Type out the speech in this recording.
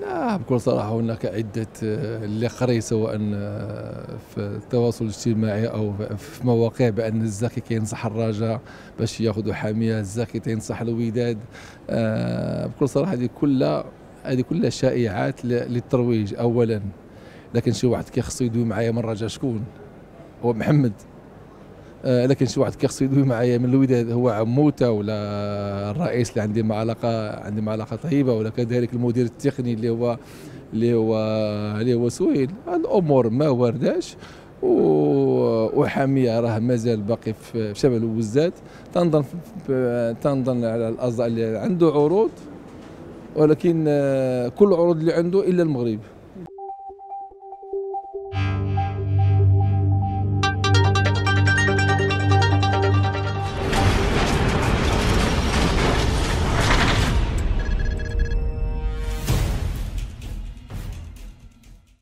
لا، بكل صراحه هناك عده اللي قري سواء في التواصل الاجتماعي او في مواقع بان الزاكي كينصح الرجاء باش ياخذوا حاميه، الزاكي تنصح الوداد. بكل صراحه هذه كلها شائعات للترويج اولا، لكن شي واحد كيخصو يدوي معايا من الرجاء شكون؟ هو محمد. لكن شي واحد كيخصو يدوي معايا من الوداد هو عموته ولا الرئيس اللي عندي معلقه طيبه، ولا كذلك المدير التقني اللي هو سهيل. هاد الامور ما وارداش، وحاميه راه مازال باقي في شمال وزات. تنظن على الاصدقاء اللي عنده عروض، ولكن كل العروض اللي عنده الا المغرب.